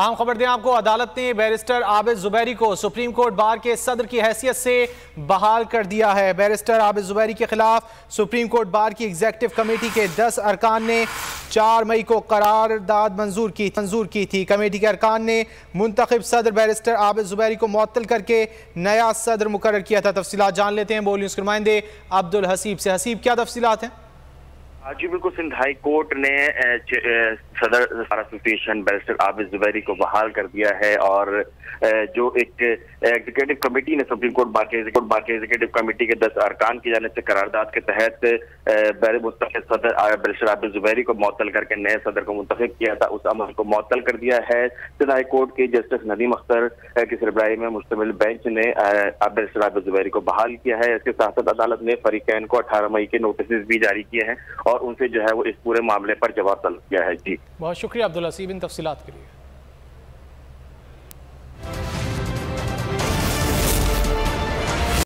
अहम खबर दें आपको, अदालत ने बैरिस्टर आबिद ज़ुबैरी को सुप्रीम कोर्ट बार के सदर की हैसियत से बहाल कर दिया है। बैरिस्टर आबिद ज़ुबैरी के खिलाफ सुप्रीम कोर्ट बार की एग्जेक्टिव कमेटी के 10 अरकान ने 4 मई को करारदाद मंजूर की थी। कमेटी के अरकान ने मुंतखब सदर बैरिस्टर आबिद ज़ुबैरी को मुअत्तल करके नया सदर मुकर्रर किया था। तफसीलात जान लेते हैं बोल न्यूज़ के नुमाइंदे अब्दुल हसीब से। हसीब, क्या तफसीलात हैं? जी बिल्कुल, सिंध हाई कोर्ट ने सदर एसोसिएशन बैरिस्टर आबिद ज़ुबैरी को बहाल कर दिया है और जो एक एग्जीक्यूटिव कमेटी ने सुप्रीम कोर्ट बार के एग्जीक्यूटिव कमेटी के 10 अरकान की जाने से करारदाद के तहत बैरिस्टर आबिद ज़ुबैरी को मुअत्तल करके नए सदर को मुंतखब किया था, उस अमल को मुअत्तल कर दिया है। सिंध हाई कोर्ट के जस्टिस नदीम अख्तर की सरबराही में मुश्तमिल बेंच ने बैरिस्टर आबिद ज़ुबैरी को बहाल किया है। इसके साथ साथ अदालत ने फरीकैन को 18 मई के नोटिस भी जारी किए हैं और उनसे जो है वो इस पूरे मामले पर जवाब तलब किया है। जी बहुत शुक्रिया अब्दुल हसीब इन तफसीलात के लिए।